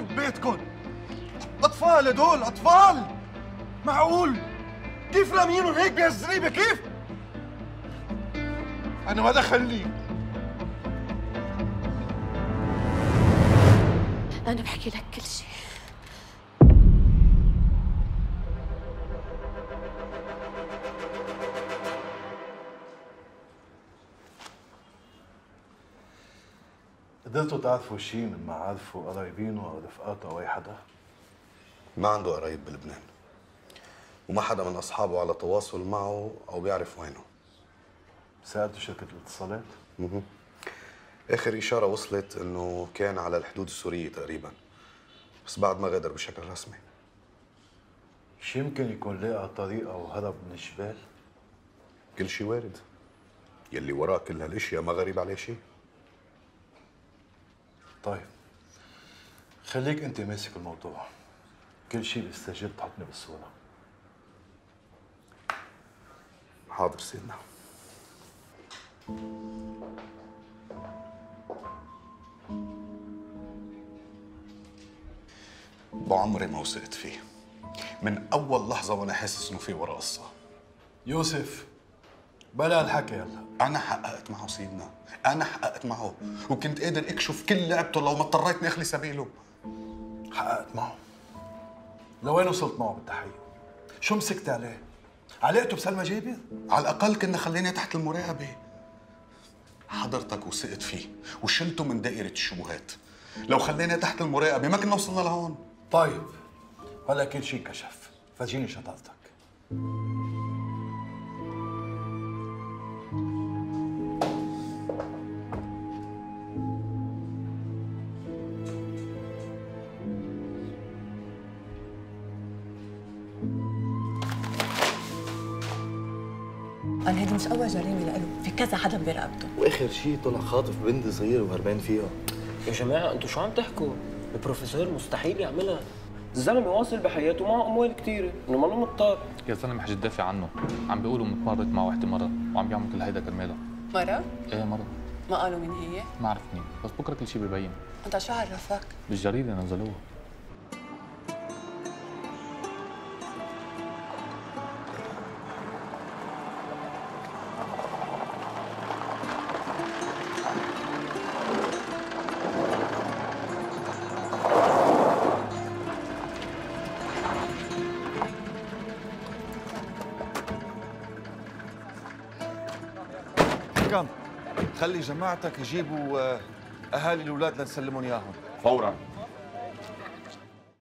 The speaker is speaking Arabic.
يخرب بيتكم! أطفال هدول، أطفال! معقول! كيف رامينهم هيك بهالزريبة كيف؟ أنا ما دخلني. أنا بحكي لك كل شيء. قدرتوا تعرفوا شيء من معارفه قرايبينه او رفقاته او اي حدا؟ ما عنده قرايب بلبنان. وما حدا من اصحابه على تواصل معه او بيعرف وينه. سألتوا شركة الاتصالات؟ اخر اشارة وصلت انه كان على الحدود السورية تقريبا. بس بعد ما غادر بشكل رسمي. مش يمكن يكون لقى طريقة وهرب من الجبال؟ كل شيء وارد. يلي وراه كل هالاشياء ما غريب عليه شيء. طيب خليك انت ماسك الموضوع. كل شيء بيستجيب تحطني بالصوره. حاضر سيدنا. بعمري ما وثقت فيه من اول لحظه وانا حاسس انه في ورا قصه. يوسف بلا الحكي هلا. أنا حققت معه سيدنا، أنا حققت معه، وكنت قادر أكشف كل لعبته لو ما اضطريت أخلي سبيله. حققت معه. لوين وصلت معه بالتحقيق؟ شو مسكت عليه؟ علقته بسلمى جابر؟ على الأقل كنا خلينا تحت المراقبة. حضرتك وثقت فيه وشلته من دائرة الشبهات. لو خلينا تحت المراقبة ما كنا وصلنا لهون. طيب هلا كل شيء انكشف، فرجيني شطارتك. هيدي مش أول جريمة لإله، في كذا حدا بيراقبته. وآخر شيء طلع خاطف بنت صغيرة وهربان فيها. يا جماعة أنتوا شو عم تحكوا؟ البروفيسور مستحيل يعملها. الزلمة واصل بحياته ومعه أموال كثيرة، إنه ما له مضطر. يا زلمة حاج تدافع عنه، عم بيقولوا متمرط مع وحدة مرة، وعم بيعمل كل هيدا كرمالها. مرة؟ إيه مرة. ما قالوا مين هي؟ ما عرفت مين، بس بكره كل شيء ببين. أنت شو عرفك؟ بالجريدة نزلوها. خلي جماعتك يجيبوا اهالي الاولاد لنسلمهم اياهم فورا.